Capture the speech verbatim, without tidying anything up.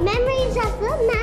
Memories of the